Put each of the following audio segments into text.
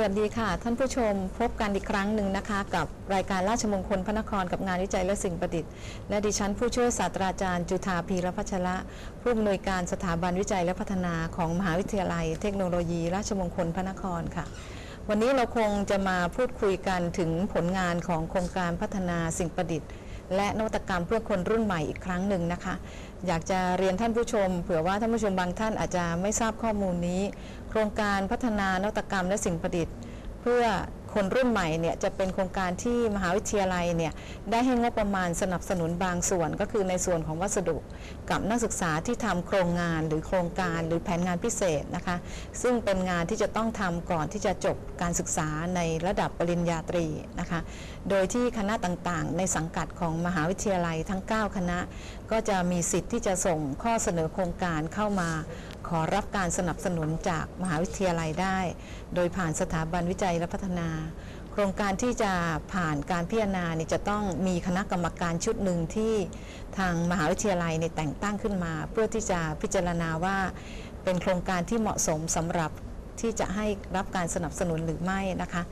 สวัสดีค่ะท่านผู้ชมพบกันอีกครั้งหนึ่งนะคะกับรายการราชมงคลพระนครกับงานวิจัยและสิ่งประดิษฐ์และดิฉันผู้ช่วยศาสตราจารย์จุฑาภีรพัชระผู้อำนวยการสถาบันวิจัยและพัฒนาของมหาวิทยาลัยเทคโนโลยีราชมงคลพระนครค่ะวันนี้เราคงจะมาพูดคุยกันถึงผลงานของโครงการพัฒนาสิ่งประดิษฐ์และนวัตกรรมเพื่อคนรุ่นใหม่อีกครั้งหนึ่งนะคะอยากจะเรียนท่านผู้ชมเผื่อว่าท่านผู้ชมบางท่านอาจจะไม่ทราบข้อมูลนี้โครงการพัฒนานวัตกรรมและสิ่งประดิษฐ์เพื่อคนรุ่นใหม่เนี่ยจะเป็นโครงการที่มหาวิทยาลัยเนี่ยได้ให้งบประมาณสนับสนุนบางส่วนก็คือในส่วนของวัสดุกับนักศึกษาที่ทำโครงงานหรือโครงการหรือแผนงานพิเศษนะคะซึ่งเป็นงานที่จะต้องทำก่อนที่จะจบการศึกษาในระดับปริญญาตรีนะคะโดยที่คณะต่างๆในสังกัดของมหาวิทยาลัยทั้ง9คณะก็จะมีสิทธิ์ที่จะส่งข้อเสนอโครงการเข้ามาขอรับการสนับสนุนจากมหาวิทยาลัยได้โดยผ่านสถาบันวิจัยและพัฒนาโครงการที่จะผ่านการพิจารณาเนี่ยจะต้องมีคณะกรรมการชุดหนึ่งที่ทางมหาวิทยาลัยเนี่ยแต่งตั้งขึ้นมาเพื่อที่จะพิจารณาว่าเป็นโครงการที่เหมาะสมสำหรับที่จะให้รับการสนับสนุนหรือไม่นะคะ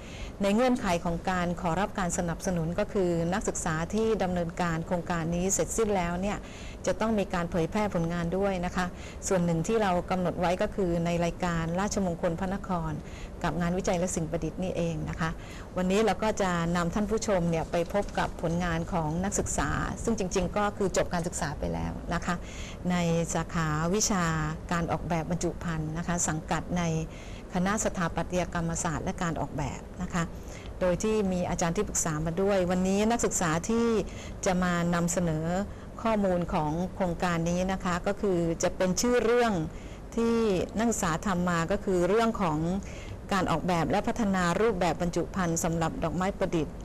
ในเงื่อนไขของการขอรับการสนับสนุนก็คือนักศึกษาที่ดำเนินการโครงการนี้เสร็จสิ้นแล้วเนี่ยจะต้องมีการเผยแพร่ผลงานด้วยนะคะส่วนหนึ่งที่เรากำหนดไว้ก็คือในรายการราชมงคลพระนครกับงานวิจัยและสิ่งประดิษฐ์นี่เองนะคะวันนี้เราก็จะนำท่านผู้ชมเนี่ยไปพบกับผลงานของนักศึกษาซึ่งจริงๆก็คือจบการศึกษาไปแล้วนะคะในสาขาวิชาการออกแบบบรรจุภัณฑ์นะคะสังกัดในคณะสถาปัตยกรรมศาสตร์และการออกแบบนะคะโดยที่มีอาจารย์ที่ปรึกษามาด้วยวันนี้นักศึกษาที่จะมานำเสนอข้อมูลของโครงการนี้นะคะก็คือจะเป็นชื่อเรื่องที่นักศึกษาทำมาก็คือเรื่องของการออกแบบและพัฒนารูปแบบบรรจุภัณฑ์สำหรับดอกไม้ประดิษฐ์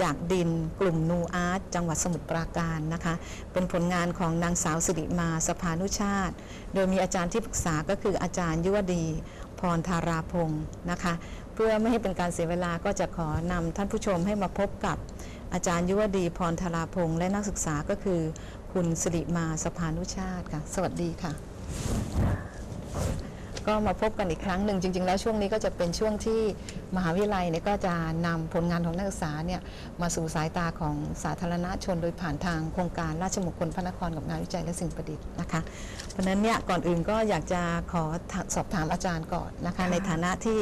จากดินกลุ่มนูอาร์ตจังหวัดสมุทรปราการนะคะเป็นผลงานของนางสาวสิริมาสภานุชาติโดยมีอาจารย์ที่ปรึกษาก็คืออาจารย์ยุวดีพรธาราพงศ์นะคะเพื่อไม่ให้เป็นการเสียเวลาก็จะขอนำท่านผู้ชมให้มาพบกับอาจารย์ยุวดีพรธาราพงศ์และนักศึกษาก็คือคุณสิริมาสภานุชาติค่ะสวัสดีค่ะก็มาพบกันอีกครั้งหนึ่งจริงๆแล้วช่วงนี้ก็จะเป็นช่วงที่มหาวิทยาลัยเนี่ยก็จะนำผลงานของนักศึกษาเนี่ยมาสู่สายตาของสาธารณชนโดยผ่านทางโครงการราชมงคลพระนครกับงานวิจัยและสิ่งประดิษฐ์นะคะเพราะฉะนั้นเนี่ยก่อนอื่นก็อยากจะขอสอบถามอาจารย์ก่อนนะคะในฐานะที่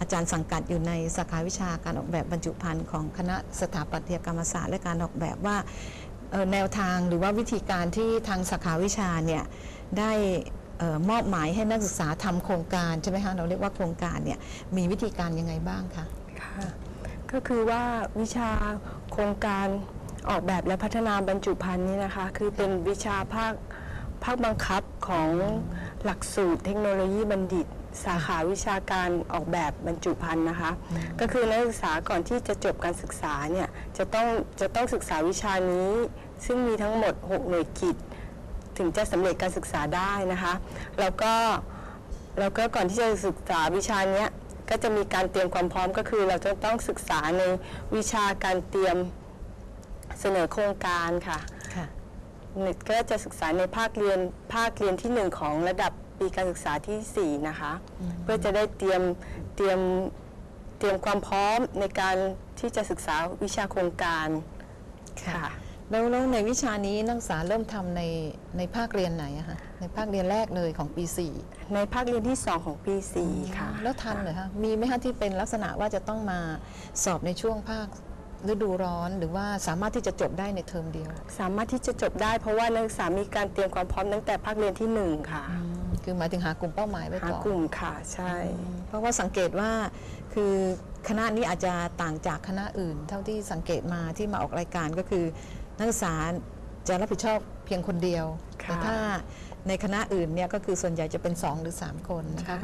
อาจารย์สังกัดอยู่ในสาขาวิชาการออกแบบบรรจุภัณฑ์ของคณะสถาปัตยกรรมศาสตร์และการออกแบบว่าแนวทางหรือว่าวิธีการที่ทางสาขาวิชาเนี่ยได้มอบหมายให้นักศึกษาทำโครงการใช่ไหมคะเราเรียกว่าโครงการเนี่ยมีวิธีการยังไงบ้างคะค่ะก็คือว่าวิชาโครงการออกแบบและพัฒนาบรรจุภัณฑ์นี่นะคะคือเป็นวิชาภาคบังคับของหลักสูตรเทคโนโลยีบัณฑิตสาขาวิชาการออกแบบบรรจุภัณฑ์นะคะก็คือนักศึกษาก่อนที่จะจบการศึกษาเนี่ยจะต้องศึกษาวิชานี้ซึ่งมีทั้งหมด6หน่วยกิจถึงจะสำเร็จการศึกษาได้นะคะแล้วก็ก่อนที่จะศึกษาวิชานี้ก็จะมีการเตรียมความพร้อมก็คือเราจะต้องศึกษาในวิชาการเตรียมเสนอโครงการค่ะก็จะศึกษาในภาคเรียนที่1ของระดับปีการศึกษาที่4นะคะเพื่อจะได้เตรียมความพร้อมในการที่จะศึกษาวิชาโครงการค่ะแล้วในวิชานี้นักศึกษาเริ่มทำในภาคเรียนไหนอะคะในภาคเรียนแรกเลยของปี4ในภาคเรียนที่2ของปี4ค่ะแล้วทันเหรอคะมีไหมคะที่เป็นลักษณะว่าจะต้องมาสอบในช่วงภาคฤดูร้อนหรือว่าสามารถที่จะจบได้ในเทอมเดียวสามารถที่จะจบได้เพราะว่านักศึกษามีการเตรียมความพร้อมตั้งแต่ภาคเรียนที่1ค่ะคือหมายถึงหากลุ่มเป้าหมายไว้ก่อนหากลุ่มค่ะใช่เพราะว่าสังเกตว่าคือคณะนี้อาจจะต่างจากคณะอื่นเท่าที่สังเกตมาที่มาออกรายการก็คือนักศึกษาจะรับผิดชอบเพียงคนเดียวแต่ถ้าในคณะอื่นเนี่ยก็คือส่วนใหญ่จะเป็น2หรือ3คนนะคะ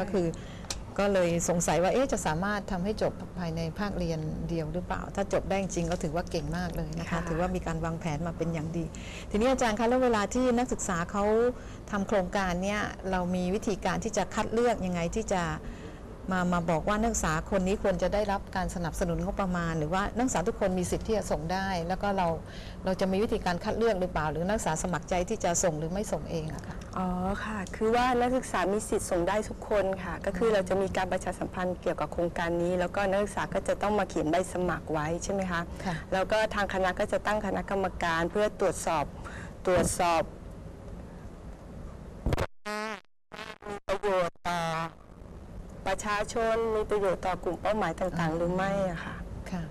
ก็เลยสงสัยว่าจะสามารถทำให้จบภายในภาคเรียนเดียวหรือเปล่าถ้าจบได้จริงก็ถือว่าเก่งมากเลยนะคะถือว่ามีการวางแผนมาเป็นอย่างดีทีนี้อาจารย์คะแล้วเวลาที่นักศึกษาเขาทำโครงการเนี่ยเรามีวิธีการที่จะคัดเลือกยังไงที่จะมาบอกว่านักศึกษาคนนี้ควรจะได้รับการสนับสนุนงบประมาณหรือว่านักศึกษาทุกคนมีสิทธิ์ที่จะส่งได้แล้วก็เราจะมีวิธีการคัดเลือกหรือเปล่าหรือนักศึกษาสมัครใจที่จะส่งหรือไม่ส่งเองอะค่ะ อ๋อค่ะคือว่านักศึกษามีสิทธิ์ส่งได้ทุกคนค่ะก็คือเราจะมีการประชาสัมพันธ์เกี่ยวกับโครงการนี้แล้วก็นักศึกษาก็จะต้องมาเขียนใบสมัครไว้ใช่ไหมคะแล้วก็ทางคณะก็จะตั้งคณะกรรมการเพื่อตรวจสอบมีประโยชน์ต่อประชาชนมีประโยชน์ต่อกลุ่มเป้าหมายต่างๆหรือไม่อะค่ะค่ะ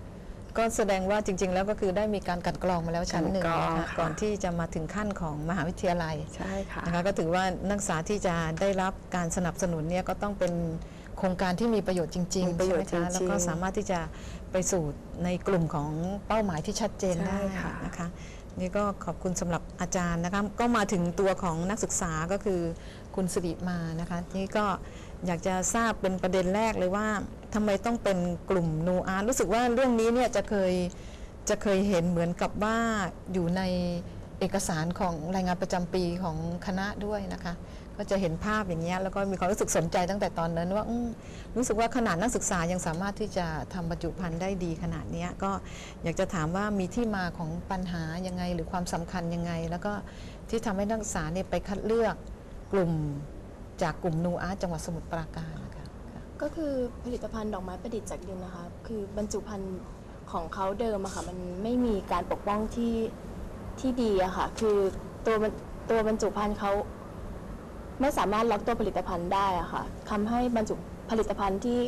ก็แสดงว่าจริงๆแล้วก็คือได้มีการกลั่นกรองมาแล้วชั้นหนึ่งนะคะก่อนที่จะมาถึงขั้นของมหาวิทยาลัยใช่ค่ะนะคะก็ถือว่านักศึกษาที่จะได้รับการสนับสนุนเนี่ยก็ต้องเป็นโครงการที่มีประโยชน์จริงๆใช่ไหมคะแล้วก็สามารถที่จะไปสู่ในกลุ่มของเป้าหมายที่ชัดเจนได้นะคะนี่ก็ขอบคุณสำหรับอาจารย์นะคะก็มาถึงตัวของนักศึกษาก็คือคุณสิริมานะคะนี่ก็อยากจะทราบเป็นประเด็นแรกเลยว่าทำไมต้องเป็นกลุ่มนูอาร์ตรู้สึกว่าเรื่องนี้เนี่ยจะเคยเห็นเหมือนกับว่าอยู่ในเอกสารของรายงานประจำปีของคณะด้วยนะคะก็จะเห็นภาพอย่างนี้แล้วก็มีความรู้สึกสนใจตั้งแต่ตอนนั้นว่ารู้สึกว่าขนาดนักศึกษายังสามารถที่จะทำบรรจุภัณฑ์ได้ดีขนาดนี้ก็อยากจะถามว่ามีที่มาของปัญหายังไงหรือความสำคัญยังไงแล้วก็ที่ทำให้นักศึกษาเนี่ยไปคัดเลือกกลุ่มจากกลุ่มนูอาร์ตจังหวัดสมุทรปราการนะคะก็คือผลิตภัณฑ์ดอกไม้ประดิษฐ์จากดินนะคะคือบรรจุภัณฑ์ของเขาเดิมอะค่ะมันไม่มีการปกป้องที่ดีอะค่ะคือตัวบรรจุภัณฑ์เขาไม่สามารถล็อกตัวผลิตภัณฑ์ได้อะค่ะทำให้บรรจุผลิตภัณฑ์ที่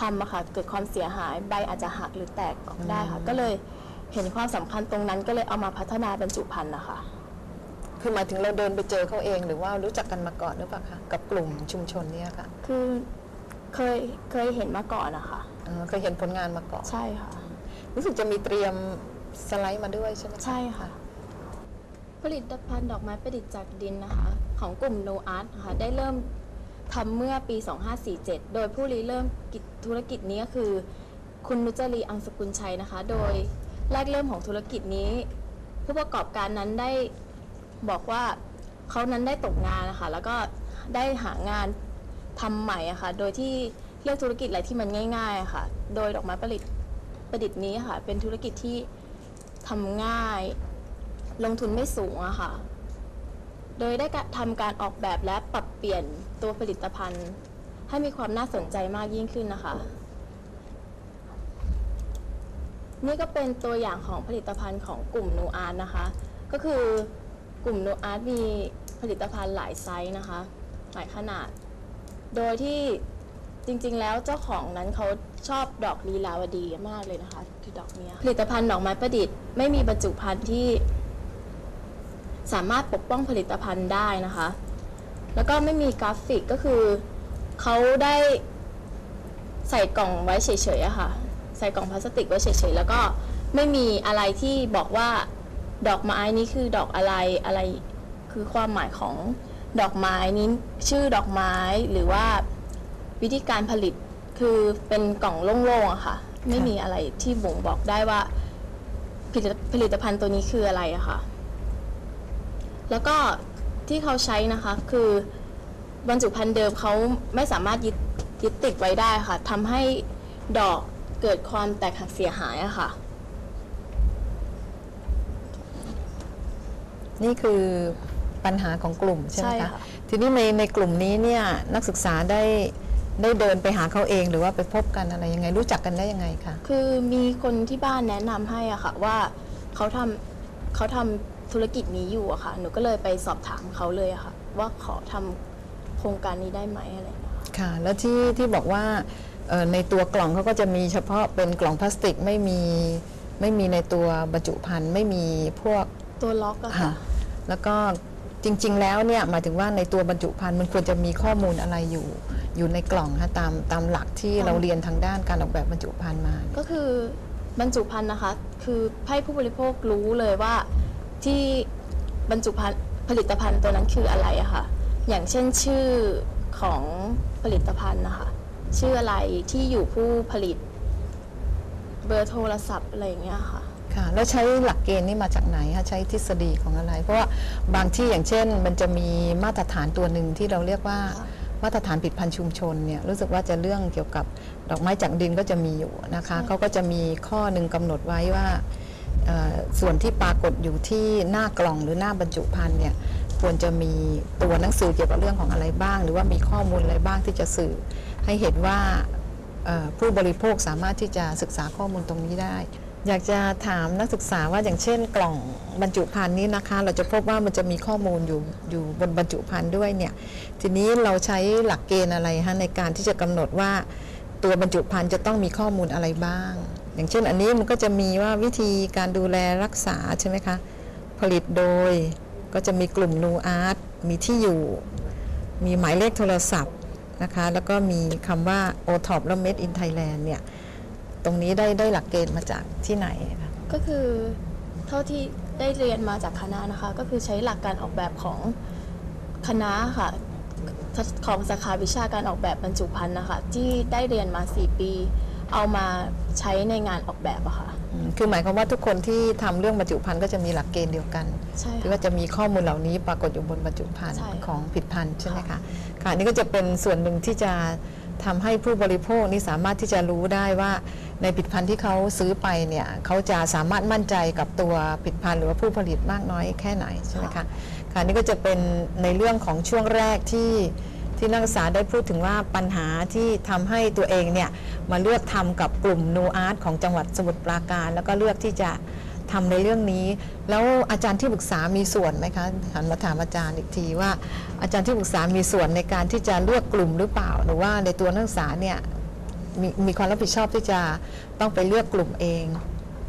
ทำอะค่ะเกิดความเสียหายใบอาจจะหักหรือแตกออกได้ค่ะก็เลยเห็นความสำคัญตรงนั้นก็เลยเอามาพัฒนาบรรจุภัณฑ์นะคะคือหมายถึงเราเดินไปเจอเขาเองหรือว่ารู้จักกันมาก่อนหรือเปล่าคะกับกลุ่มชุมชนเนี่ยค่ะคือเคยเห็นมาก่อนนะคะเคยเห็นผลงานมาก่อนใช่ค่ะรู้สึกจะมีเตรียมสไลด์มาด้วยใช่ไหมใช่ค่ะผลิตภัณฑ์ดอกไม้ประดิษฐ์จากดินนะคะของกลุ่มโนอาร์ตค่ะได้เริ่มทำเมื่อปี2547โดยผู้ริเริ่มธุรกิจนี้ก็คือคุณนุจรีอังสกุลชัยนะคะโดยแรกเริ่มของธุรกิจนี้ผู้ประกอบการนั้นได้บอกว่าเขานั้นได้ตกงานนะคะแล้วก็ได้หางานทำใหม่อะค่ะโดยที่เลือกธุรกิจอะไรที่มันง่ายๆค่ะโดยดอกไม้ประดิษฐ์นี้ค่ะเป็นธุรกิจที่ทำง่ายลงทุนไม่สูงอะค่ะโดยได้ทำการออกแบบและปรับเปลี่ยนตัวผลิตภัณฑ์ให้มีความน่าสนใจมากยิ่งขึ้นนะคะนี่ก็เป็นตัวอย่างของผลิตภัณฑ์ของกลุ่มนูอาร์นะคะก็คือกลุ่มโนอาร์ตมีผลิตภัณฑ์หลายไซส์นะคะหลายขนาดโดยที่จริงๆแล้วเจ้าของนั้นเขาชอบดอกลีลาวดีมากเลยนะคะคือดอกนี้ผลิตภัณฑ์ดอกไม้ประดิษฐ์ไม่มีบรรจุภัณฑ์ที่สามารถปกป้องผลิตภัณฑ์ได้นะคะแล้วก็ไม่มีกราฟิกก็คือเขาได้ใส่กล่องไว้เฉยๆอะค่ะใส่กล่องพลาสติกไว้เฉยๆแล้วก็ไม่มีอะไรที่บอกว่าดอกไม้นี้คือดอกอะไรคือความหมายของดอกไม้นี้ชื่อดอกไม้หรือว่าวิธีการผลิตคือเป็นกล่องโล่งๆอะค่ะไม่มีอะไรที่บ่งบอกได้ว่าผลิตภัณฑ์ตัวนี้คืออะไรอะค่ะแล้วก็ที่เขาใช้นะคะคือบรรจุภัณฑ์เดิมเขาไม่สามารถยึดติดไว้ได้ค่ะทำให้ดอกเกิดความแตกหักเสียหายอะค่ะนี่คือปัญหาของกลุ่มใช่ไหมคะทีนี้ในกลุ่มนี้เนี่ยนักศึกษาได้เดินไปหาเขาเองหรือว่าไปพบกันอะไรยังไงรู้จักกันได้ยังไงคะคือมีคนที่บ้านแนะนำให้อะค่ะว่าเขาทำธุรกิจนี้อยู่อะค่ะหนูก็เลยไปสอบถามเขาเลยอะค่ะว่าขอทำโครงการนี้ได้ไหมอะไรค่ะแล้วที่บอกว่าในตัวกล่องเขาก็จะมีเฉพาะเป็นกล่องพลาสติกไม่มีในตัวบรรจุภัณฑ์ไม่มีพวกตัวล็อกอะค่ะแล้วก็จริงๆแล้วเนี่ยหมายถึงว่าในตัวบรรจุภัณฑ์มันควรจะมีข้อมูลอะไรอยู่ในกล่องค่ะตามหลักที่เราเรียนทางด้านการออกแบบบรรจุภัณฑ์มาก็คือบรรจุภัณฑ์นะคะคือให้ผู้บริโภครู้เลยว่าที่บรรจุภัณฑ์ผลิตภัณฑ์ตัวนั้นคืออะไรอะค่ะอย่างเช่นชื่อของผลิตภัณฑ์นะคะชื่ออะไรที่อยู่ผู้ผลิตเบอร์โทรศัพท์อะไรอย่างเงี้ยค่ะค่ะแล้วใช้หลักเกณฑ์นี่มาจากไหนคะใช้ทฤษฎีของอะไรเพราะว่าบางที่อย่างเช่นมันจะมีมาตรฐานตัวหนึ่งที่เราเรียกว่ามาตรฐานผลิตภัณฑ์ชุมชนเนี่ยรู้สึกว่าจะเรื่องเกี่ยวกับดอกไม้จากดินก็จะมีอยู่นะคะเขาก็จะมีข้อหนึ่งกำหนดไว้ว่าส่วนที่ปรากฏอยู่ที่หน้ากล่องหรือหน้าบรรจุภัณฑ์เนี่ย ควรจะมีตัวหนังสือเกี่ยวกับเรื่องของอะไรบ้างหรือว่ามีข้อมูลอะไรบ้างที่จะสื่อให้เห็นว่าผู้บริโภคสามารถที่จะศึกษาข้อมูลตรงนี้ได้อยากจะถามนักศึกษาว่าอย่างเช่นกล่องบรรจุภัณฑ์นี้นะคะเราจะพบว่ามันจะมีข้อมูลอยู่บนบรรจุภัณฑ์ด้วยเนี่ยทีนี้เราใช้หลักเกณฑ์อะไรคะในการที่จะกำหนดว่าตัวบรรจุภัณฑ์จะต้องมีข้อมูลอะไรบ้างอย่างเช่นอันนี้มันก็จะมีว่าวิธีการดูแลรักษาใช่ไหมคะผลิตโดยก็จะมีกลุ่มนูอาร์ตมีที่อยู่มีหมายเลขโทรศัพท์นะคะแล้วก็มีคำว่า OTOP และ Made in Thailand เนี่ยตรงนี้ได้หลักเกณฑ์มาจากที่ไหนก็คือเท่าที่ได้เรียนมาจากคณะนะคะก็คือใช้หลักการออกแบบของคณะค่ะของสาขาวิชาการออกแบบบรรจุภัณฑ์นะคะที่ได้เรียนมา4ปีเอามาใช้ในงานออกแบบอะค่ะคือหมายความว่าทุกคนที่ทำเรื่องบรรจุภัณฑ์ก็จะมีหลักเกณฑ์เดียวกันที่ว่าจะมีข้อมูลเหล่านี้ปรากฏอยู่บนบรรจุภัณฑ์ของผลิตภัณฑ์ใช่ไหมคะค่ะนี่ก็จะเป็นส่วนหนึ่งที่จะทำให้ผู้บริโภคนี่สามารถที่จะรู้ได้ว่าในผลิตภัณฑ์ที่เขาซื้อไปเนี่ยเขาจะสามารถมั่นใจกับตัวผลิตภัณฑ์หรือว่าผู้ผลิตมากน้อยแค่ไหนใช่ไหมคะค่ะนี่ก็จะเป็นในเรื่องของช่วงแรกที่นักศึกษาได้พูดถึงว่าปัญหาที่ทำให้ตัวเองเนี่ยมาเลือกทำกับกลุ่มนูอาร์ตของจังหวัดสมุทรปราการแล้วก็เลือกที่จะทำในเรื่องนี้แล้วอาจารย์ที่ปรึกษามีส่วนไหมคะหันมาถามอาจารย์อีกทีว่าอาจารย์ที่ปรึกษามีส่วนในการที่จะเลือกกลุ่มหรือเปล่าหรือว่าในตัวนักศึกษาเนี่ยมีความรับผิดชอบที่จะต้องไปเลือกกลุ่มเอง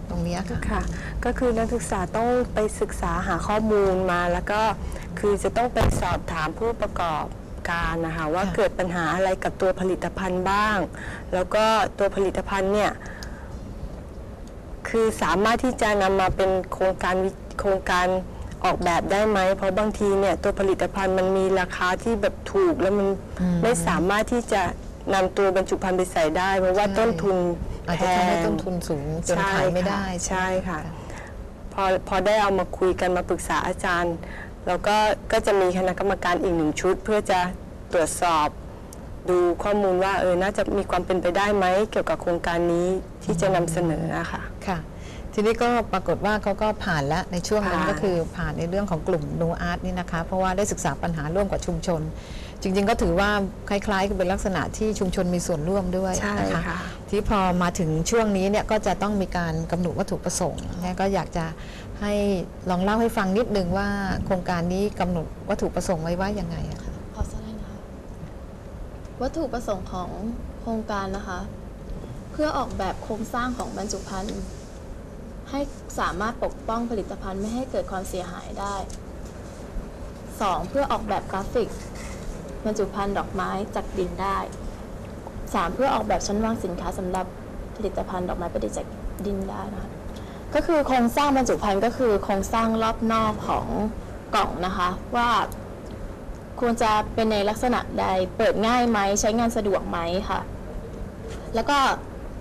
ตรงนี้ค่ะก็คือนักศึกษาต้องไปศึกษาหาข้อมูลมาแล้วก็คือจะต้องไปสอบถามผู้ประกอบการนะคะว่าเกิดปัญหาอะไรกับตัวผลิตภัณฑ์บ้างแล้วก็ตัวผลิตภัณฑ์เนี่ยคือสามารถที่จะนำมาเป็นโครงการออกแบบได้ไหมเพราะบางทีเนี่ยตัวผลิตภัณฑ์มันมีราคาที่แบบถูกแล้วมันไม่สามารถที่จะนำตัวบรรจุภัณฑ์ไปใส่ได้เพราะว่าต้นทุนอาจจะทำให้ต้นทุนสูงจนขายไม่ได้ใช่ค่ะพอได้เอามาคุยกันมาปรึกษาอาจารย์แล้วก็จะมีคณะกรรมการอีกหนึ่งชุดเพื่อจะตรวจสอบดูข้อมูลว่าน่าจะมีความเป็นไปได้ไหมเกี่ยวกับโครงการนี้ที่จะนำเสนอนะคะค่ะทีนี้ก็ปรากฏว่าเขาก็ผ่านแล้วในช่วงนั้นก็คือผ่านในเรื่องของกลุ่มนูอาร์ตนี่นะคะเพราะว่าได้ศึกษาปัญหาร่วมกับชุมชนจริงๆก็ถือว่าคล้ายๆเป็นลักษณะที่ชุมชนมีส่วนร่วมด้วยนะคะที่พอมาถึงช่วงนี้เนี่ยก็จะต้องมีการกำหนดวัตถุประสงค์ก็อยากจะให้ลองเล่าให้ฟังนิดนึงว่าโครงการนี้กำหนดวัตถุประสงค์ไว้ว่ายังไงคะขอสไลด์นะคะวัตถุประสงค์ของโครงการนะคะเพื่อออกแบบโครงสร้างของบรรจุภัณฑ์ให้สามารถปกป้องผลิตภัณฑ์ไม่ให้เกิดความเสียหายได้ 2. เพื่อออกแบบกราฟิกบรรจุภัณฑ์ดอกไม้จากดินได้ 3. เพื่อออกแบบชั้นวางสินค้าสำหรับผลิตภัณฑ์ดอกไม้ประดิษฐ์จากดินได้นะคะก็คือโครงสร้างบรรจุภัณฑ์ก็คือโครงสร้างรอบนอกของกล่องนะคะว่าควรจะเป็นในลักษณะใดเปิดง่ายไหมใช้งานสะดวกไหมค่ะแล้วก็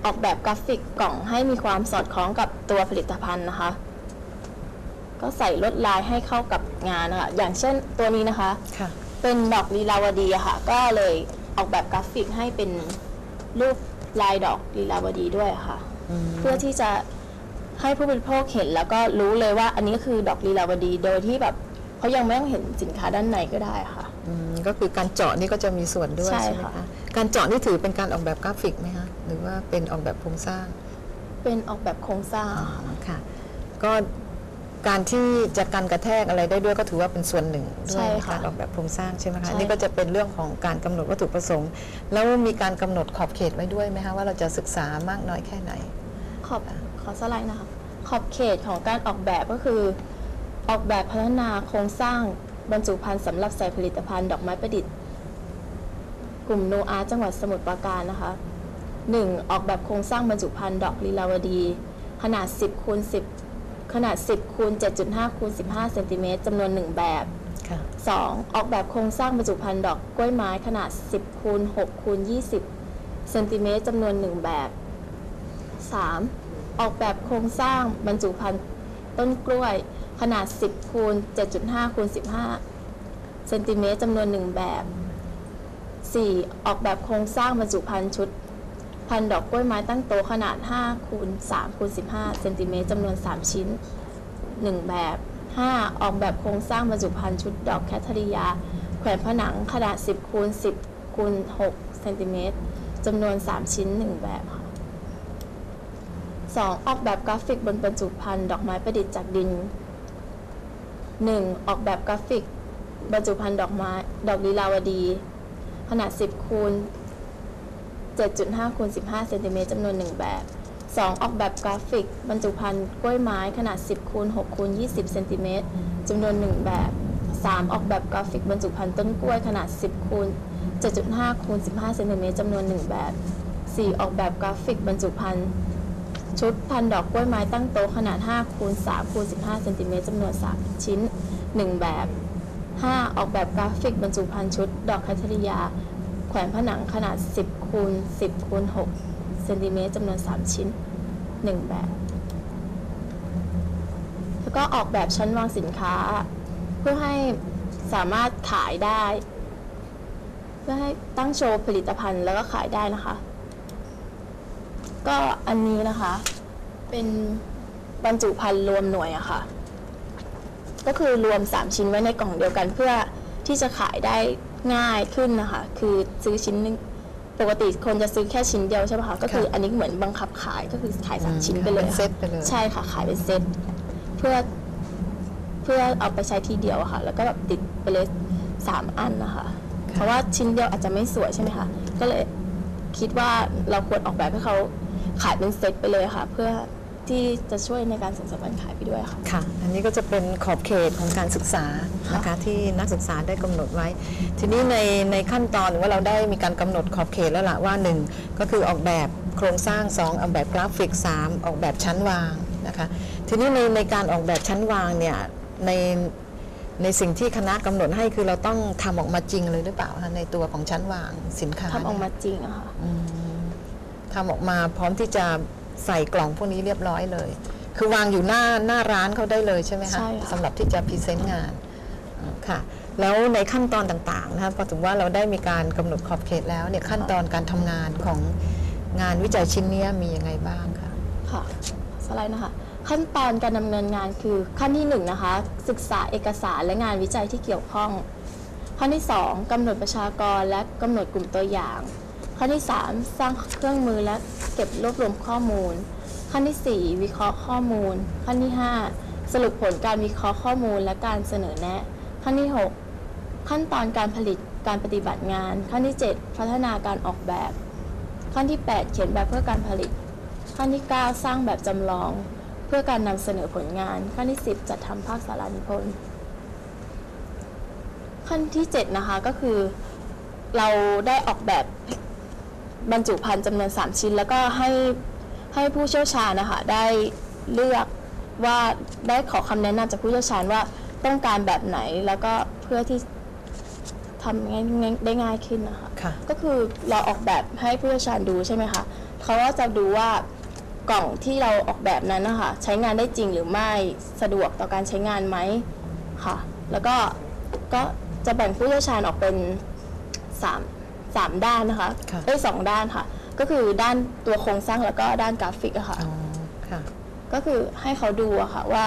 ออกแบบกราฟิกกล่องให้มีความสอดคล้องกับตัวผลิตภัณฑ์นะคะก็ใส่ลวดลายให้เข้ากับงานนะคะอย่างเช่นตัวนี้นะคะเป็นดอกลีลาวดีค่ะก็เลยออกแบบกราฟิกให้เป็นรูปลายดอกลีลาวดีด้วยค่ะเพื่อที่จะให้ผู้บริโภคเห็นแล้วก็รู้เลยว่าอันนี้คือดอกลีลาวดีโดยที่แบบเขายังไม่ต้องเห็นสินค้าด้านในก็ได้ค่ะก็คือการเจาะนี่ก็จะมีส่วนด้วยใช่ไหมคะการเจาะนี่ถือเป็นการออกแบบกราฟิกไหมคะหรือว่าเป็นออกแบบโครงสร้างเป็นออกแบบโครงสร้างค่ะก็การที่จัดการกระแทกอะไรได้ด้วยก็ถือว่าเป็นส่วนหนึ่งด้วยการออกแบบโครงสร้างใช่ไหมคะนี่ก็จะเป็นเรื่องของการกำหนดวัตถุประสงค์แล้วมีการกำหนดขอบเขตไว้ด้วยไหมคะว่าเราจะศึกษามากน้อยแค่ไหนขอสไลด์นะคะขอบเขตของการออกแบบก็คือออกแบบพัฒนาโครงสร้างบรรจุภัณฑ์สำหรับใส่ผลิตภัณฑ์ดอกไม้ประดิษฐ์กลุ่มนูอาร์ตจังหวัดสมุทรปราการนะคะ 1. ออกแบบโครงสร้างบรรจุภัณฑ์ดอกลีลาวดีขนาด 10 x 7.5 x 15 ซมจำนวน1แบบ 2. ออกแบบโครงสร้างบรรจุภัณฑ์ดอกกล้วยไม้ขนาด 10 x 6 x 20 ซมจำนวน1แบบ 3.ออกแบบโครงสร้างบรรจุภัณฑ์ต้นกล้วยขนาด 10 x 7.5 x 15 ซมจำนวน1แบบ 4. ออกแบบโครงสร้างบรรจุภัณฑ์ชุดพันดอกกล้วยไม้ตั้งโตขนาด 5 x 3 x 15 ซมจำนวน3ชิ้น1แบบ 5. ออกแบบโครงสร้างบรรจุภัณฑ์ชุดดอกแคทเธอรียาแขวนผนังขนาด10 x 10 x 6 เซนติเมตรจำนวน3ชิ้น1แบบค่ะ 2. ออกแบบกราฟิกบนบรรจุภัณฑ์ดอกไม้ประดิษฐ์จากดิน 1. ออกแบบกราฟิกบรรจุภัณฑ์ดอกไม้ดอกลีลาวดีขนาด10 x 7.5 x 15 เซนติเมตรจำนวน1แบบ 2. ออกแบบกราฟิกบรรจุภัณฑ์กล้วยไม้ขนาด10 x 6 x 20 เซนติเมตรจำนวน1แบบ 3. ออกแบบกราฟิกบรรจุภัณฑ์ต้นกล้วยขนาด10 x 7.5 x 15 เซนติเมตรจำนวน1แบบ 4. ออกแบบกราฟิกบรรจุภัณฑ์ชุดพันดอกกล้วยไม้ตั้งโต๊ะขนาด5 x 3 x 15 เซนติเมตรจำนวน3ชิ้น1แบบ 5. ออกแบบกราฟิกบรรจุภัณฑ์ชุดดอกแคทเธอรียาแขวนผนังขนาด10 x 10 x 6 เซนติเมตรจำนวน3ชิ้น1แบบแล้วก็ออกแบบชั้นวางสินค้าเพื่อให้สามารถขายได้เพื่อให้ตั้งโชว์ผลิตภัณฑ์แล้วก็ขายได้นะคะก็อันนี้นะคะเป็นบรรจุภัณฑ์รวมหน่วยอะค่ะก็คือรวม3ชิ้นไว้ในกล่องเดียวกันเพื่อที่จะขายได้ง่ายขึ้นนะคะคือซื้อชิ้นนึงปกติคนจะซื้อแค่ชิ้นเดียวใช่ไหมคะก็คืออันนี้เหมือนบังคับขายก็คือขาย3ชิ้นไปเลยค่ะใช่ค่ะขายเป็นเซตเพื่อเอาไปใช้ทีเดียวค่ะแล้วก็แบบติดไปเลย3อันนะคะเพราะว่าชิ้นเดียวอาจจะไม่สวยใช่ไหมคะก็เลยคิดว่าเราควรออกแบบให้เขาขายเป็นเซตไปเลยค่ะเพื่อที่จะช่วยในการส่งเสริมการขายไปด้วยค่ะค่ะอันนี้ก็จะเป็นขอบเขตของการศึกษานะคะที่นักศึกษาได้กำหนดไว้ทีนี้ในขั้นตอนว่าเราได้มีการกำหนดขอบเขตแล้วล่ะว่า1ก็คือออกแบบโครงสร้าง2ออกแบบกราฟิก3ออกแบบชั้นวางนะคะทีนี้ในการออกแบบชั้นวางเนี่ยในสิ่งที่คณะกำหนดให้คือเราต้องทำออกมาจริงเลยหรือเปล่าในตัวของชั้นวางสินค้าทำออกมาจริงอะค่ะทำออกมาพร้อมที่จะใส่กล่องพวกนี้เรียบร้อยเลยคือวางอยู่หน้าร้านเขาได้เลยใช่ไหมคะสำหรับที่จะพรีเซนต์งานค่ะแล้วในขั้นตอนต่างๆนะคะพอถึงว่าเราได้มีการกำหนดขอบเขตแล้วเนี่ยขั้นตอนการทำงานของงานวิจัยชิ้นนี้มียังไงบ้างคะค่ะสไลด์นะคะขั้นตอนการดำเนินงานคือขั้นที่1นะคะศึกษาเอกสารและงานวิจัยที่เกี่ยวข้องขั้นที่2กำหนดประชากรและกำหนดกลุ่มตัวอย่างขั้นที่3สร้างเครื่องมือและเก็บรวบรวมข้อมูลขั้นที่4วิเคราะห์ข้อมูลขั้นที่5สรุปผลการวิเคราะห์ข้อมูลและการเสนอแนะขั้นที่6ขั้นตอนการผลิตการปฏิบัติงานขั้นที่7พัฒนาการออกแบบขั้นที่8เขียนแบบเพื่อการผลิตขั้นที่9สร้างแบบจำลองเพื่อการนำเสนอผลงานขั้นที่10จัดทำภาคสารานิพนธ์ขั้นที่7นะคะก็คือเราได้ออกแบบบรรจุภัณฑ์จำนวน3ชิ้นแล้วก็ให้ผู้เชี่ยวชาญนะคะได้เลือกว่าได้ขอคำแนะนำจากผู้เชี่ยวชาญว่าต้องการแบบไหนแล้วก็เพื่อที่ทำได้ง่ายขึ้นนะคะก็คือเราออกแบบให้ผู้เชี่ยวชาญดูใช่ไหมคะเขาก็จะดูว่ากล่องที่เราออกแบบนั้นนะคะใช้งานได้จริงหรือไม่สะดวกต่อการใช้งานไหมค่ะแล้วก็จะแบ่งผู้เชี่ยวชาญออกเป็น3ด้านนะคะได้2ด้านค่ะก็คือด้านตัวโครงสร้างแล้วก็ด้านกราฟิกอะค่ะก็คือให้เขาดูอะค่ะว่า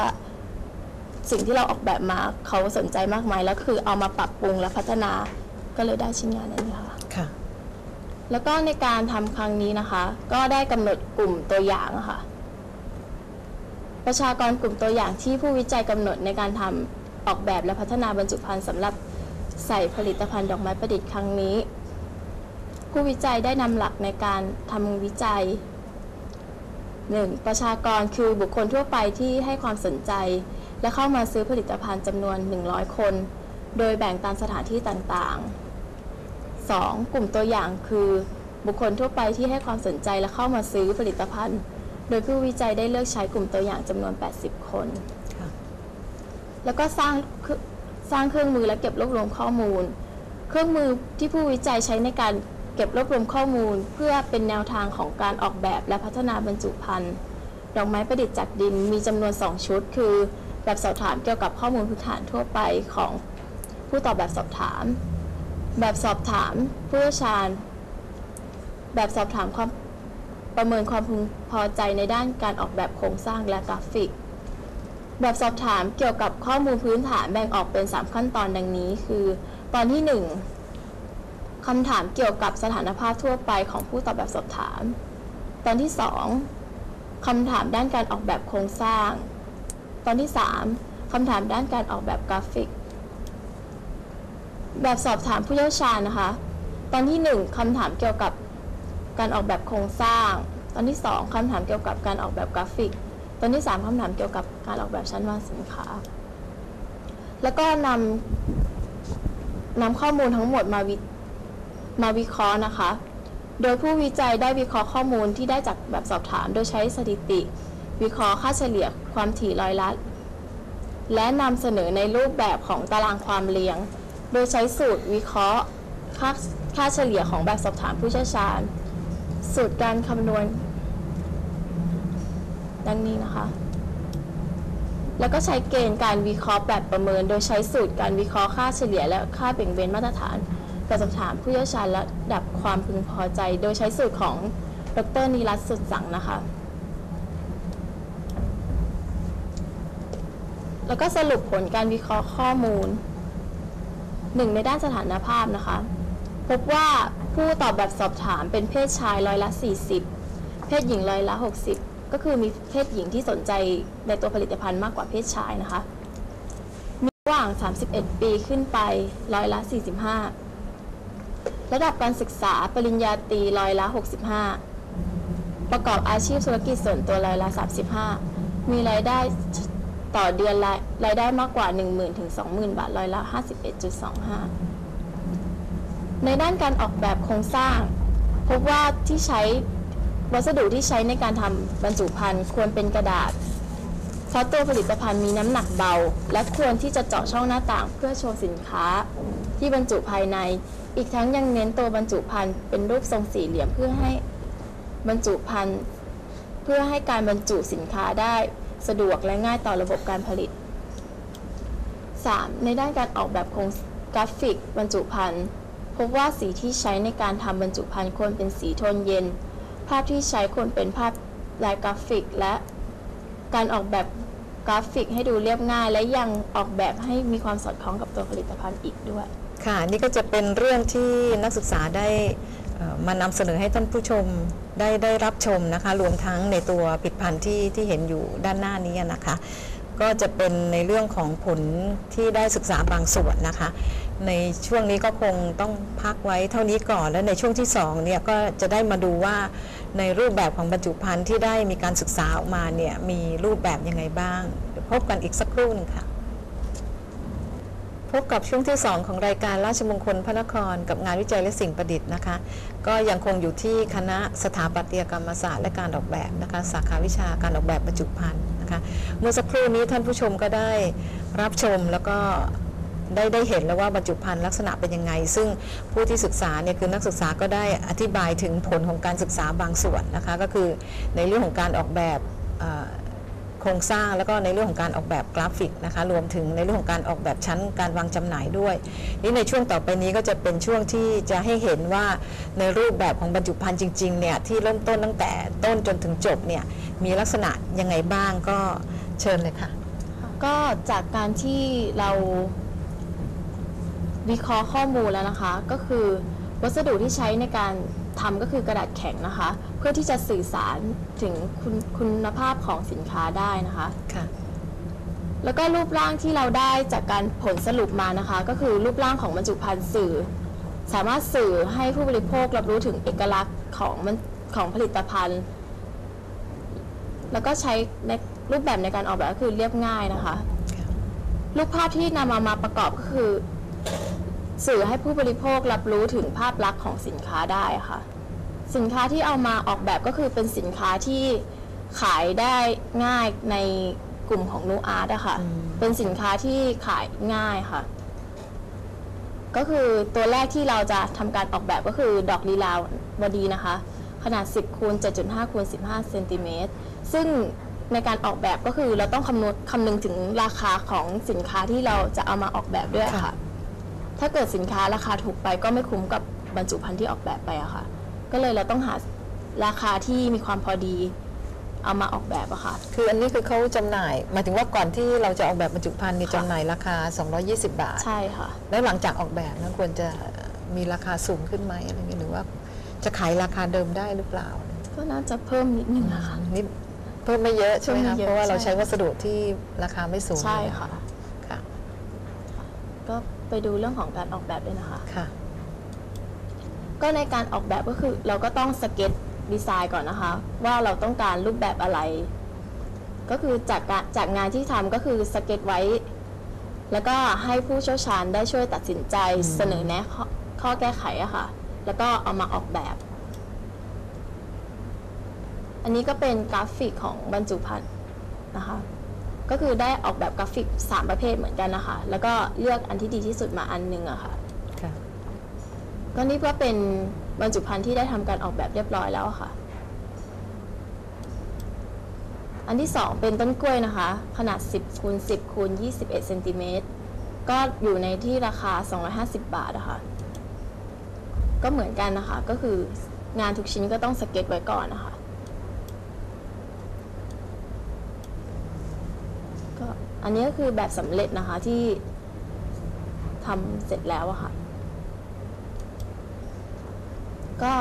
สิ่งที่เราออกแบบมาเขาสนใจมากไหมแล้วคือเอามาปรับปรุงและพัฒนาก็เลยได้ชิ้นงานนั้นค่ะค่ะแล้วก็ในการทำครั้งนี้นะคะก็ได้กำหนดกลุ่มตัวอย่างอะค่ะประชากรกลุ่มตัวอย่างที่ผู้วิจัยกำหนดในการทำออกแบบและพัฒนาบรรจุภัณฑ์สำหรับใส่ผลิตภัณฑ์ดอกไม้ประดิษฐ์ครั้งนี้ผู้วิจัยได้นำหลักในการทำวิจัย 1. ประชากรคือบุคคลทั่วไปที่ให้ความสนใจและเข้ามาซื้อผลิตภัณฑ์จำนวน100คนโดยแบ่งตามสถานที่ต่างๆ 2. กลุ่มตัวอย่างคือบุคคลทั่วไปที่ให้ความสนใจและเข้ามาซื้อผลิตภัณฑ์โดยผู้วิจัยได้เลือกใช้กลุ่มตัวอย่างจำนวน80คนแล้วก็สร้างเครื่องมือและเก็บรวบรวมข้อมูลเครื่องมือที่ผู้วิจัยใช้ในการเก็บรวบรวมข้อมูลเพื่อเป็นแนวทางของการออกแบบและพัฒนาบรรจุภัณฑ์ดอกไม้ประดิษฐ์จากดินมีจำนวน2ชุดคือแบบสอบถามเกี่ยวกับข้อมูลพื้นฐานทั่วไปของผู้ตอบแบบสอบถามผู้เชี่ยวชาญแบบสอบถามความประเมินความพึงพอใจในด้านการออกแบบโครงสร้างและกราฟิก แบบสอบถามเกี่ยวกับข้อมูลพื้นฐานแบ่งออกเป็น3ขั้นตอนดังนี้คือตอนที่1คำถามเกี่ยวกับสถานภาพทั่วไปของผู้ตอบแบบสอบถามตอนที่2คำถามด้านการออกแบบโครงสร้างตอนที่3คำถามด้านการออกแบบกราฟิกแบบสอบถามผู้เชี่ยวชาญนะคะตอนที่1คำถามเกี่ยวกับการออกแบบโครงสร้างตอนที่2คำถามเกี่ยวกับการออกแบบกราฟิกตอนที่3คำถามเกี่ยวกับการออกแบบชั้นวางสินค้าแล้วก็นำข้อมูลทั้งหมดมาวิเคราะห์นะคะโดยผู้วิจัยได้วิเคราะห์ข้อมูลที่ได้จากแบบสอบถามโดยใช้สถิติวิเคราะห์ค่าเฉลี่ยความถี่ร้อยละและนำเสนอในรูปแบบของตารางความเรียงโดยใช้สูตรวิเคราะห์ค่าเฉลี่ยของแบบสอบถามผู้เชี่ยวชาญสูตรการคำนวณดังนี้นะคะแล้วก็ใช้เกณฑ์การวิเคราะห์แบบประเมินโดยใช้สูตรการวิเคราะห์ค่าเฉลี่ยและค่าเบี่ยงเบนมาตรฐานแบบสอบถามผู้เชี่ยวชาญและระดับความพึงพอใจโดยใช้สูตรของดร.นิรัตน์ สุดสังนะคะแล้วก็สรุปผลการวิเคราะห์ข้อมูลในด้านสถานภาพนะคะพบว่าผู้ตอบแบบสอบถามเป็นเพศชายร้อยละ40เพศหญิงร้อยละ60ก็คือมีเพศหญิงที่สนใจในตัวผลิตภัณฑ์มากกว่าเพศชายนะคะมีระหว่าง31ปีขึ้นไปร้อยละ45ระดับการศึกษาปริญญาตรีร้อยละ65ประกอบอาชีพธุรกิจส่วนตัวร้อยละ35มีรายได้ต่อเดือนรายได้มากกว่า 10,000 ถึง 20,000 บาทร้อยละ 51.25 ในด้านการออกแบบโครงสร้างพบว่าที่ใช้วัสดุที่ใช้ในการทำบรรจุภัณฑ์ควรเป็นกระดาษเพราะตัวผลิตภัณฑ์มีน้ำหนักเบาและควรที่จะเจาะช่องหน้าต่างเพื่อโชว์สินค้าที่บรรจุภายในอีกทั้งยังเน้นตัวบรรจุภัณฑ์เป็นรูปทรงสี่เหลี่ยมเพื่อให้การบรรจุสินค้าได้สะดวกและง่ายต่อระบบการผลิต 3. ในด้านการออกแบบโครงกราฟิกบรรจุภัณฑ์พบว่าสีที่ใช้ในการทำบรรจุภัณฑ์ควรเป็นสีโทนเย็นภาพที่ใช้ควรเป็นภาพลายกราฟิกและการออกแบบกราฟิกให้ดูเรียบง่ายและยังออกแบบให้มีความสอดคล้องกับตัวผลิตภัณฑ์อีกด้วยค่ะนี่ก็จะเป็นเรื่องที่นักศึกษาได้มานำเสนอให้ท่านผู้ชมได้รับชมนะคะรวมทั้งในตัวผลิตภัณฑ์ที่เห็นอยู่ด้านหน้านี้นะคะก็จะเป็นในเรื่องของผลที่ได้ศึกษาบางส่วนนะคะในช่วงนี้ก็คงต้องพักไว้เท่านี้ก่อนและในช่วงที่2เนี่ยก็จะได้มาดูว่าในรูปแบบของบรรจุภัณฑ์ที่ได้มีการศึกษาออกมาเนี่ยมีรูปแบบยังไงบ้างพบกันอีกสักครู่นึงค่ะพบกับช่วงที่2ของรายการราชมงคลพระนครกับงานวิจัยและสิ่งประดิษฐ์นะคะก็ยังคงอยู่ที่คณะสถาปัตยกรรมศาสตร์และการออกแบบนะคะสาขาวิชาการออกแบบบรรจุภัณฑ์นะคะเมื่อสักครู่นี้ท่านผู้ชมก็ได้รับชมแล้วก็ได้เห็นแล้วว่าบรรจุภัณฑ์ลักษณะเป็นยังไงซึ่งผู้ที่ศึกษาเนี่ยคือนักศึกษาก็ได้อธิบายถึงผลของการศึกษาบางส่วนนะคะก็คือในเรื่องของการออกแบบโครงสร้างแล้วก็ในเรื่องของการออกแบบกราฟิกนะคะรวมถึงในเรื่องของการออกแบบชั้นการวางจำหน่ายด้วยนี่ในช่วงต่อไปนี้ก็จะเป็นช่วงที่จะให้เห็นว่าในรูปแบบของบรรจุภัณฑ์จริงๆเนี่ยที่เริ่มต้นตั้งแต่ต้นจนถึงจบเนี่ยมีลักษณะยังไงบ้างก็เชิญเลยค่ะก็จากการที่เราวิเคราะห์ข้อมูลแล้วนะคะก็คือวัสดุที่ใช้ในการทำก็คือกระดาษแข็งนะคะเพื่อที่จะสื่อสารถึงคุณภาพของสินค้าได้นะคะค่ะแล้วก็รูปร่างที่เราได้จากการผลสรุปมานะคะก็คือรูปร่างของบรรจุภัณฑ์สื่อสามารถสื่อให้ผู้บริโภครับรู้ถึงเอกลักษณ์ของผลิตภัณฑ์แล้วก็ใช้ในรูปแบบในการออกแบบก็คือเรียบง่ายนะคะรูปภาพที่นำมาประกอบก็คือสื่อให้ผู้บริโภครับรู้ถึงภาพลักษณ์ของสินค้าได้ค่ะสินค้าที่เอามาออกแบบก็คือเป็นสินค้าที่ขายได้ง่ายในกลุ่มของนูอาร์ตอะค่ะเป็นสินค้าที่ขายง่ายค่ะก็คือตัวแรกที่เราจะทำการออกแบบก็คือดอกลีลาวดีนะคะขนาด 10 x 7.5 x 15 ซมซึ่งในการออกแบบก็คือเราต้องคำนึงถึงราคาของสินค้าที่เราจะเอามาออกแบบด้วยค่ะถ้าเกิดสินค้าราคาถูกไปก็ไม่คุ้มกับบรรจุภัณฑ์ที่ออกแบบไปอะค่ะก็เลยเราต้องหาราคาที่มีความพอดี เอามาออกแบบอะค่ะคืออันนี้คือเขาจำหน่ายหมายถึงว่าก่อนที่เราจะออกแบบบรรจุภัณฑ์มีจำหน่ายราคา220บาทใช่ค่ะแล้วหลังจากออกแบบนะควรจะมีราคาสูงขึ้นไหมอะไรเงี้ยหรือว่าจะขายราคาเดิมได้หรือเปล่าก็น่าจะเพิ่มนิดนึงนะคะนิดเพิ่มไม่เยอะใช่ไหมคะเพราะว่าเราใช้วัสดุที่ราคาไม่สูงใช่ค่ะค่ะก็ไปดูเรื่องของการออกแบบด้วยนะคะค่ะก็ในการออกแบบก็คือเราก็ต้องสเก็ตดีไซน์ก่อนนะคะว่าเราต้องการรูปแบบอะไรก็คือจากงานที่ทำก็คือสเก็ตไว้แล้วก็ให้ผู้เชี่ยวชาญได้ช่วยตัดสินใจเสนอแนะข้อแก้ไขอะค่ะแล้วก็เอามาออกแบบอันนี้ก็เป็นกราฟิกของบรรจุภัณฑ์นะคะก็คือได้ออกแบบกราฟิก3ประเภทเหมือนกันนะคะแล้วก็เลือกอันที่ดีที่สุดมาอันนึงอะค่ะก็นี่ก็เป็นบรรจุภัณฑ์ที่ได้ทำการออกแบบเรียบร้อยแล้วค่ะอันที่2เป็นต้นกล้วยนะคะขนาด10 x 10 x 21 ซมก็อยู่ในที่ราคา250บาทนะคะก็เหมือนกันนะคะก็คืองานทุกชิ้นก็ต้องสเก็ตไว้ก่อนนะคะก็อันนี้ก็คือแบบสำเร็จนะคะที่ทำเสร็จแล้วอะค่ะก็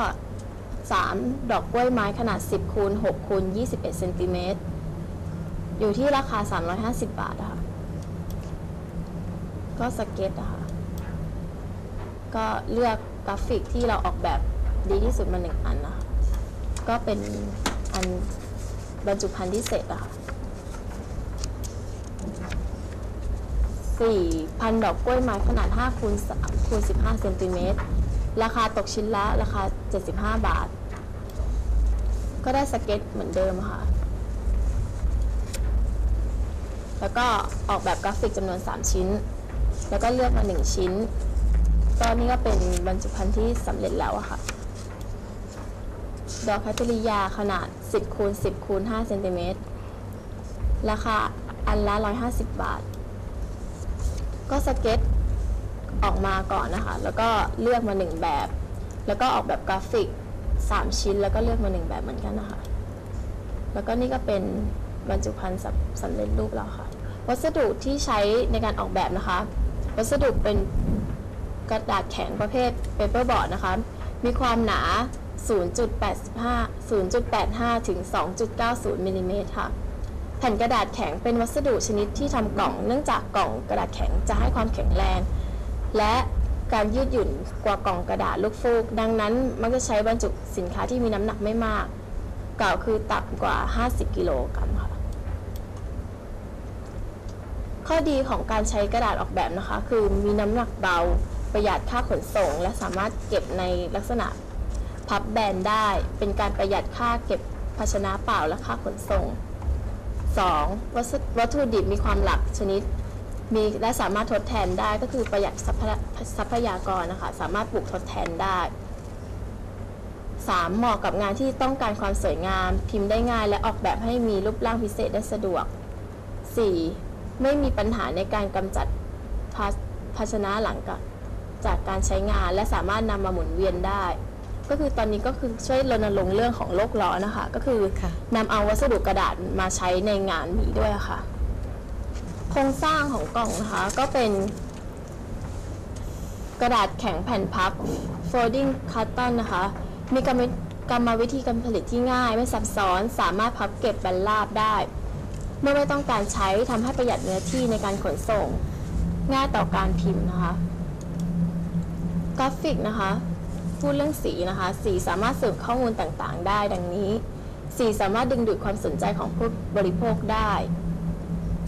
3ดอกกล้วยไม้ขนาด10 x 6 x 21 ซมอยู่ที่ราคา350บาทค่ะก็สเก็ตนะคะก็เลือกกราฟิกที่เราออกแบบดีที่สุดมาหนึ่งอันนะคะก็เป็นอันบรรจุภัณฑ์ที่เสร็จนะคะ4,000ดอกกล้วยไม้ขนาด5 x 3 x 15 ซมราคาตกชิ้นละราคา75บาทก็ได้สเก็ตเหมือนเดิมค่ะแล้วก็ออกแบบกราฟิกจำนวน3ชิ้นแล้วก็เลือกมา1ชิ้นตอนนี้ก็เป็นบรรจุภัณฑ์ที่สำเร็จแล้วอะค่ะดอกพัทริยาขนาด10 x 10 x 5 ซมราคาอันละ150บาทก็สเก็ตออกมาก่อนนะคะแล้วก็เลือกมา1แบบแล้วก็ออกแบบกราฟิก3ชิ้นแล้วก็เลือกมา1แบบเหมือนกันนะคะแล้วก็นี่ก็เป็นบรรจุภัณฑ์สำเร็จรูปแล้วค่ะวัสดุที่ใช้ในการออกแบบนะคะวัสดุเป็นกระดาษแข็งประเภทเปเปอร์บอร์ดนะคะมีความหนา 0.85 ถึง 2.90 มิลลิเมตรค่ะแผ่นกระดาษแข็งเป็นวัสดุชนิดที่ทำกล่องเนื่องจากกล่องกระดาษแข็งจะให้ความแข็งแรงและการยืดหยุ่นกว่ากล่องกระดาษลูกฟูกดังนั้นมักจะใช้บรรจุสินค้าที่มีน้ำหนักไม่มากกล่าวคือต่ำกว่า50กิโลกรัมค่ะข้อดีของการใช้กระดาษออกแบบนะคะคือมีน้ำหนักเบาประหยัดค่าขนส่งและสามารถเก็บในลักษณะพับแบนได้เป็นการประหยัดค่าเก็บภาชนะเปล่าและค่าขนส่ง 2. วัตถุดิบมีความหลากชนิดมีและสามารถทดแทนได้ก็คือประหยัดทรัพยากรนะคะสามารถปลูกทดแทนได้ 3. เหมาะกับงานที่ต้องการความสวยงามพิมพ์ได้ง่ายและออกแบบให้มีรูปร่างพิเศษได้สะดวก 4. ไม่มีปัญหาในการกำจัดภาชนะหลังจากการใช้งานและสามารถนำมาหมุนเวียนได้ก็คือตอนนี้ก็คือช่วยรณรงค์เรื่องของโลกร้อนนะคะก็คือนำเอาวัสดุกระดาษมาใช้ในงานนี้ด้วยค่ะโครงสร้างของกล่องนะคะก็เป็นกระดาษแข็งแผ่นพับ folding carton นะคะมีกรรมวิธีการผลิตที่ง่ายไม่ซับซ้อนสามารถพับเก็บบรรลับได้เมื่อไม่ต้องการใช้ทำให้ประหยัดเนื้อที่ในการขนส่งง่ายต่อการพิมพ์นะคะกราฟิกนะคะพูดเรื่องสีนะคะสีสามารถสืบข้อมูลต่างๆได้ดังนี้สีสามารถดึงดูดความสนใจของผู้บริโภคได้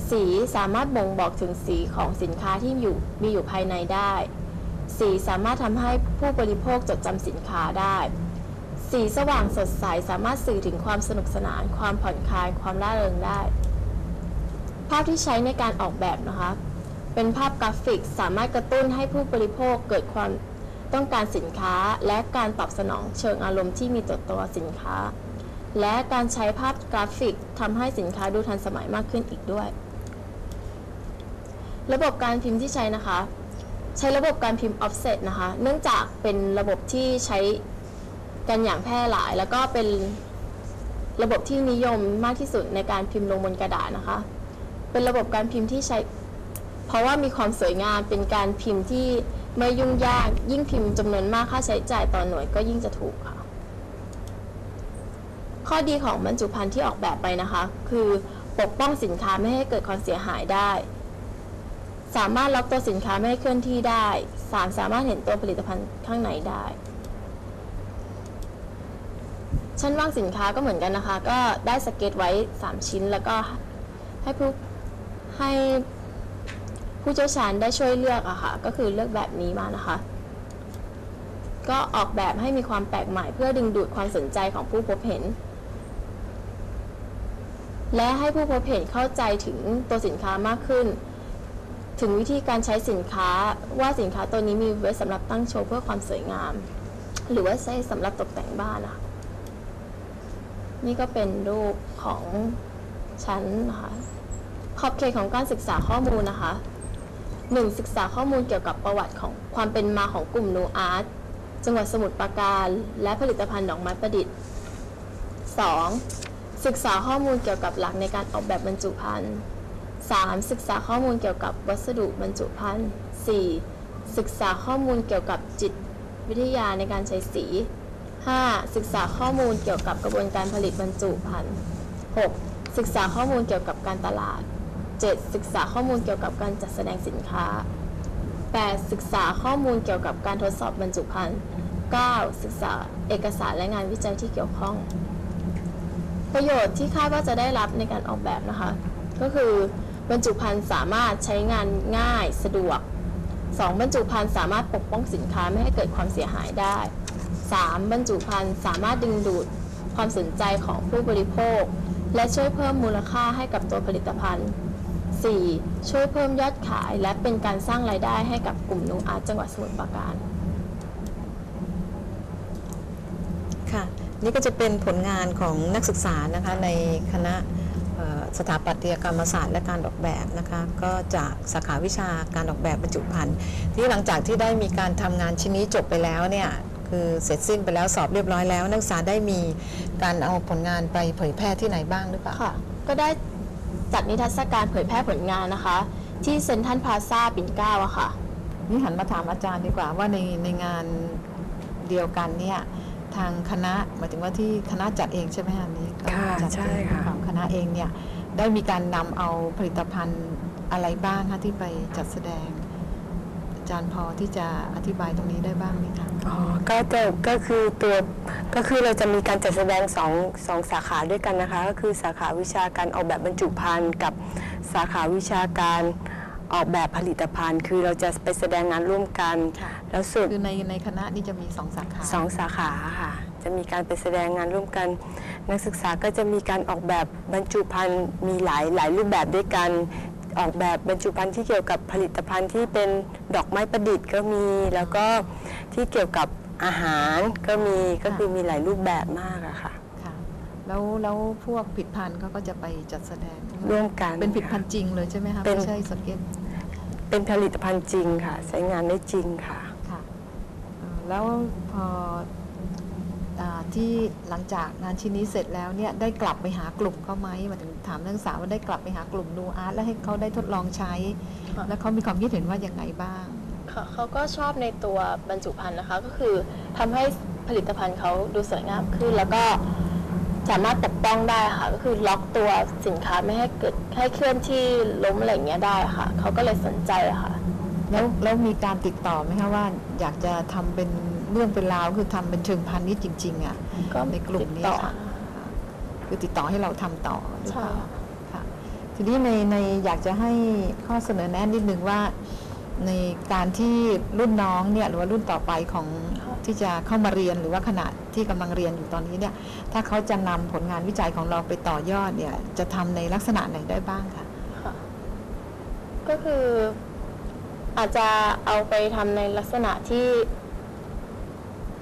สีสามารถบ่งบอกถึงสีของสินค้าที่มีอยู่ภายในได้สีสามารถทำให้ผู้บริโภคจดจำสินค้าได้สีสว่างสดใสสามารถสื่อถึงความสนุกสนานความผ่อนคลายความร่าเริงได้ภาพที่ใช้ในการออกแบบนะคะเป็นภาพกราฟิกสามารถกระตุ้นให้ผู้บริโภคเกิดความต้องการสินค้าและการตอบสนองเชิงอารมณ์ที่มีต่อตัวสินค้าและการใช้ภาพกราฟิกทำให้สินค้าดูทันสมัยมากขึ้นอีกด้วยระบบการพิมพ์ที่ใช้นะคะใช้ระบบการพิมพ์ offset นะคะเนื่องจากเป็นระบบที่ใช้กันอย่างแพร่หลายแล้วก็เป็น ระบบที่นิยมมากที่สุดในการพิมพ์ลงบนกระดาษนะคะเป็นระบบการพิมพ์ที่ใช้เพราะว่ามีความสวยงามเป็นการพิมพ์ที่ไม่ยุ่งยากยิ่งพิมพ์จำนวนมากค่าใช้จ่ายต่อหน่วยก็ยิ่งจะถูกค่ะข้อดีของบรรจุภัณฑ์ที่ออกแบบไปนะคะคือปกป้องสินค้าไม่ให้เกิดความเสียหายได้สามารถล็อกตัวสินค้าไม่ให้เคลื่อนที่ได้สามารถเห็นตัวผลิตภัณฑ์ข้างในได้ชั้นวางสินค้าก็เหมือนกันนะคะก็ได้สเก็ตไว้3ชิ้นแล้วก็ให้ผู้เชี่ยวชาญได้ช่วยเลือกอะค่ะก็คือเลือกแบบนี้มานะคะก็ออกแบบให้มีความแปลกใหม่เพื่อดึงดูดความสนใจของผู้พบเห็นและให้ผู้พบเห็นเข้าใจถึงตัวสินค้ามากขึ้นถึงวิธีการใช้สินค้าว่าสินค้าตัวนี้มีไว้สำหรับตั้งโชว์เพื่อความสวยงามหรือว่าใช้สำหรับตกแต่งบ้านนะคะนี่ก็เป็นรูปของชั้นนะคะขอบเขตของการศึกษาข้อมูลนะคะ 1. ศึกษาข้อมูลเกี่ยวกับประวัติของความเป็นมาของกลุ่มนูอาร์ตจังหวัดสมุทรปราการและผลิตภัณฑ์ดอกไม้ประดิษฐ์ 2. ศึกษาข้อมูลเกี่ยวกับหลักในการออกแบบบรรจุภัณฑ์ 3. ศึกษาข้อมูลเกี่ยวกับวัสดุบรรจุภัณฑ์ 4. ศึกษาข้อมูลเกี่ยวกับจิตวิทยาในการใช้สี 5. ศึกษาข้อมูลเกี่ยวกับกระบวนการผลิตบรรจุภัณฑ์ 6. ศึกษาข้อมูลเกี่ยวกับการตลาด 7. ศึกษาข้อมูลเกี่ยวกับการจัดแสดงสินค้า 8. ศึกษาข้อมูลเกี่ยวกับการทดสอบบรรจุภัณฑ์ 9. ศึกษาเอกสารและงานวิจัยที่เกี่ยวข้องประโยชน์ที่คาดว่าจะได้รับในการออกแบบนะคะก็คือบรรจุภัณฑ์สามารถใช้งานง่ายสะดวก 2. บรรจุภัณฑ์สามารถปกป้องสินค้าไม่ให้เกิดความเสียหายได้ 3. บรรจุภัณฑ์สามารถดึงดูดความสนใจของผู้บริโภคและช่วยเพิ่มมูลค่าให้กับตัวผลิตภัณฑ์ 4. ช่วยเพิ่มยอดขายและเป็นการสร้างรายได้ให้กับกลุ่มนูอาร์ตจังหวัดสมุทรปราการค่ะนี่ก็จะเป็นผลงานของนักศึกษานะคะในคณะสถาปัตยกรรมศาสตร์และการออกแบบนะคะก็จากสาขาวิชาการออกแบบบรรจุภัณฑ์ที่หลังจากที่ได้มีการทำงานชิ้นนี้จบไปแล้วเนี่ยคือเสร็จสิ้นไปแล้วสอบเรียบร้อยแล้วนักศึกษาได้มีการเอาผลงานไปเผยแพร่ที่ไหนบ้างหรือเปล่าค่ะก็ได้จัดนิทรรศการเผยแพร่ผลงานนะคะที่เซ็นทรัลพลาซ่าปิ่นเกล้าอะค่ะนี่หันมาถามอาจารย์ดีกว่าว่าในงานเดียวกันเนี่ยทางคณะหมายถึงว่าที่คณะจัดเองใช่ไหมคะนี้ค่ะใช่ค่ะของคณะเองเนี่ยได้มีการนำเอาผลิตภัณฑ์อะไรบ้างคะที่ไปจัดแสดงอาจารย์พอที่จะอธิบายตรงนี้ได้บ้างไหมคะอ๋อก็คือเราจะมีการจัดแสดงสองสาขาด้วยกันนะคะก็คือสาขาวิชาการออกแบบบรรจุภัณฑ์กับสาขาวิชาการออกแบบผลิตภัณฑ์คือเราจะไปแสดงงานร่วมกันแล้วสุดคือในคณะนี่จะมี2สาขา2สาขาค่ะจะมีการไปแสดงงานร่วมกันนักศึกษาก็จะมีการออกแบบบรรจุภัณฑ์มีหลายรูปแบบด้วยกันออกแบบบรรจุภัณฑ์ที่เกี่ยวกับผลิตภัณฑ์ที่เป็นดอกไม้ประดิษฐ์ก็มีแล้วก็ที่เกี่ยวกับอาหารก็มีก็คือมีหลายรูปแบบมากอะค่ะแล้วพวกผลิตภัณฑ์ก็จะไปจัดแสดงร่วมกันเป็นผลิตภัณฑ์จริงเลยใช่ไหมคะไม่ใช่สเก็ตเป็นผลิตภัณฑ์จริงค่ะใช้งานได้จริงค่ะแล้วพอที่หลังจากงานชิ้นนี้เสร็จแล้วเนี่ยได้กลับไปหากลุ่มเขาไหมมาถึงถามนักศึกษาว่าได้กลับไปหากลุ่มนูอาร์ตแล้วให้เขาได้ทดลองใช้แล้วเขามีความคิดเห็นว่าอย่างไรบ้างเขาก็ชอบในตัวบรรจุภัณฑ์นะคะก็คือทำให้ผลิตภัณฑ์เขาดูสวยงามขึ้นแล้วก็สามารถปกป้องได้ค่ะก็คือล็อกตัวสินค้าไม่ให้เกิดให้เคลื่อนที่ล้มอะไรอย่างเงี้ยได้ค่ะเขาก็เลยสนใจค่ะแล้วมีการติดต่อไหมคะว่าอยากจะทำเป็นเรื่องเป็นราวคือทำเป็นเชิงพาณิชย์จริงๆอ่ะในกลุ่มนี้คือติดต่อให้เราทำต่อใช่ค่ะทีนี้ในอยากจะให้ข้อเสนอแนะนิดนึงว่าในการที่รุ่นน้องเนี่ยหรือว่ารุ่นต่อไปของที่จะเข้ามาเรียนหรือว่าขณะที่กำลังเรียนอยู่ตอนนี้เนี่ยถ้าเขาจะนำผลงานวิจัยของเราไปต่อยอดเนี่ยจะทำในลักษณะไหนได้บ้างคะก็คืออาจจะเอาไปทำในลักษณะที่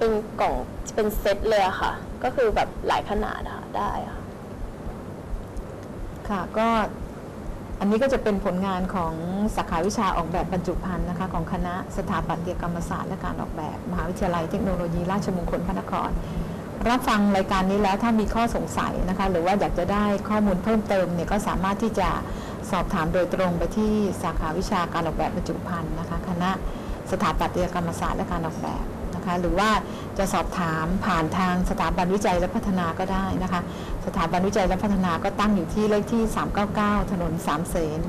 เป็นกล่องเป็นเซตเลยค่ะก็คือแบบหลายขนาดค่ะได้ค่ะค่ะก็อันนี้ก็จะเป็นผลงานของสาขาวิชาออกแบบบรรจุภัณฑ์นะคะของคณะสถาปัตยกรรมศาสตร์และการออกแบบมหาวิทยาลัยเทคโนโลยีราชมงคลพระนคร รับฟังรายการนี้แล้วถ้ามีข้อสงสัยนะคะหรือว่าอยากจะได้ข้อมูลเพิ่มเติมเนี่ยก็สามารถที่จะสอบถามโดยตรงไปที่สาขาวิชาการออกแบบบรรจุภัณฑ์นะคะคณะสถาปัตยกรรมศาสตร์และการออกแบบนะคะหรือว่าจะสอบถามผ่านทางสถาบันวิจัยและพัฒนาก็ได้นะคะสถาบันวิจัยและพัฒนาก็ตั้งอยู่ที่เลขที่399ถนนสามเสน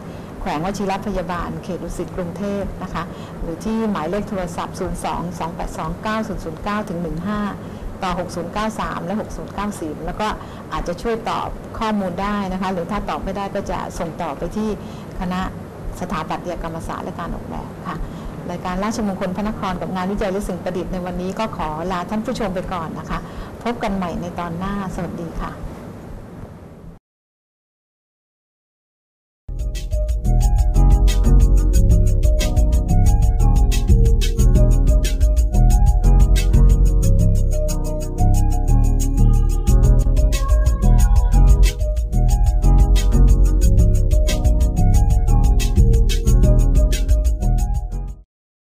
แขวงวชิรพยาบาลเขตดุสิตกรุงเทพนะคะหรือที่หมายเลขโทรศัพท์02-282-9009 ถึง 15 ต่อ 6093 และ 6094 แล้วก็อาจจะช่วยตอบข้อมูลได้นะคะหรือถ้าตอบไม่ได้ก็จะส่งต่อไปที่คณะสถาปัตยกรรมศาสตร์และการออกแบบค่ะรายการราชมงคลพระนครกับงานวิจัยและสิ่งประดิษฐ์ในวันนี้ก็ขอลาท่านผู้ชมไปก่อนนะคะพบกันใหม่ในตอนหน้าสวัสดีค่ะ